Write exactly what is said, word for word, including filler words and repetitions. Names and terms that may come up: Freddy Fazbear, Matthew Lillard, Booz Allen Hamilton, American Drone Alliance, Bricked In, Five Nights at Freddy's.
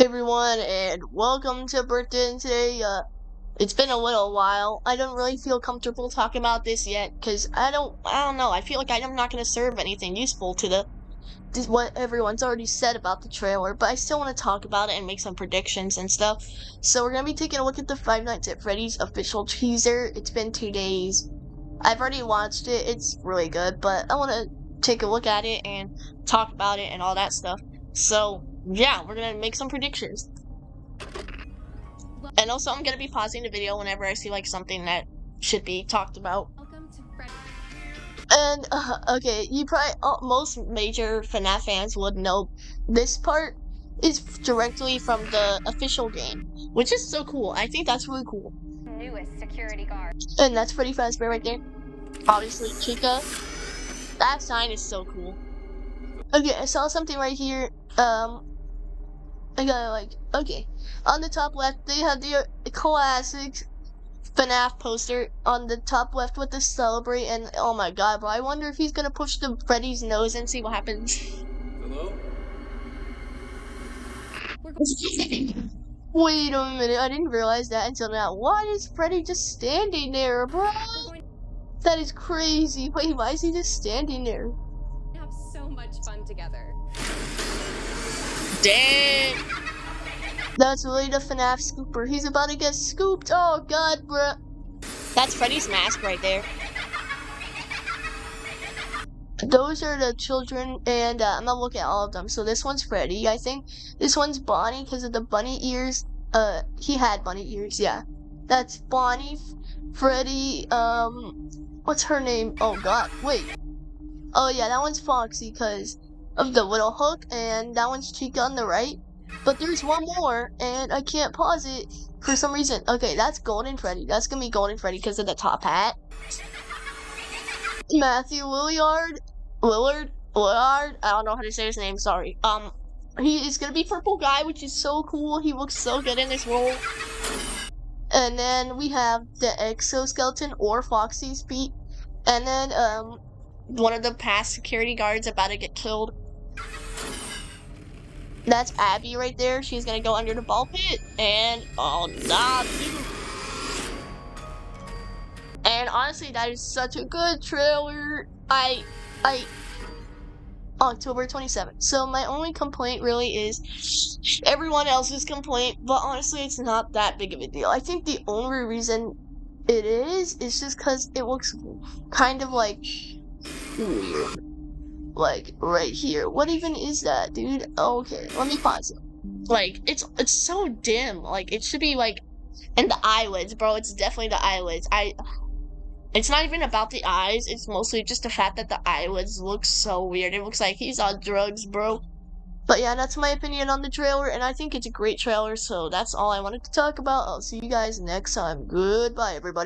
Hey everyone, and welcome to Bricked In today. Uh, it's been a little while. I don't really feel comfortable talking about this yet, because I don't, I don't know. I feel like I'm not going to serve anything useful to the to what everyone's already said about the trailer, but I still want to talk about it and make some predictions and stuff. So we're going to be taking a look at the Five Nights at Freddy's official teaser. It's been two days. I've already watched it. It's really good, but I want to take a look at it and talk about it and all that stuff. So yeah, we're gonna make some predictions. And also, I'm gonna be pausing the video whenever I see, like, something that should be talked about. Welcome to Freddy's. And, uh, okay, you probably, uh, most major FNAF fans would know this part is directly from the official game, which is so cool. I think that's really cool. Newest security guard. And that's Freddy Fazbear right there. Obviously, Chica. That sign is so cool. Okay, I saw something right here. Um... I gotta like, okay. On the top left, they have the classic FNAF poster on the top left with the celebrate, and oh my god, bro, I wonder if he's gonna push the Freddy's nose and see what happens. Hello? Wait a minute, I didn't realize that until now. Why is Freddy just standing there, bro? That is crazy. Wait, why is he just standing there? We have so much fun together. Dang. That's really the FNAF scooper. He's about to get scooped. Oh god, bro. That's Freddy's mask right there. Those are the children, and uh, I'm gonna look at all of them. So this one's Freddy, I think. This one's Bonnie because of the bunny ears. Uh, he had bunny ears, yeah. That's Bonnie, Freddy, um, what's her name? Oh god, wait. Oh yeah, that one's Foxy because of the little hook, and that one's Chica on the right, but there's one more and I can't pause it for some reason. Okay, that's Golden Freddy. That's gonna be Golden Freddy because of the top hat. Matthew Lillard, Lillard, Lillard, I don't know how to say his name, sorry. Um, he is gonna be Purple Guy, which is so cool. He looks so good in this role. And then we have the exoskeleton or Foxy's feet, and then um, one of the past security guards about to get killed. That's Abby right there. She's gonna go under the ball pit, and oh nah, dude. And honestly, that is such a good trailer. I, I, October twenty-seventh. So my only complaint really is everyone else's complaint, but honestly, it's not that big of a deal. I think the only reason it is is just because it looks kind of like weird. Like right here. What even is that, dude? Okay, let me pause it. Like it's it's so dim. Like it should be like, and the eyelids, bro. It's definitely the eyelids. I. It's not even about the eyes. It's mostly just the fact that the eyelids look so weird. It looks like he's on drugs, bro. But yeah, that's my opinion on the trailer, and I think it's a great trailer. So that's all I wanted to talk about. I'll see you guys next time. Goodbye, everybody.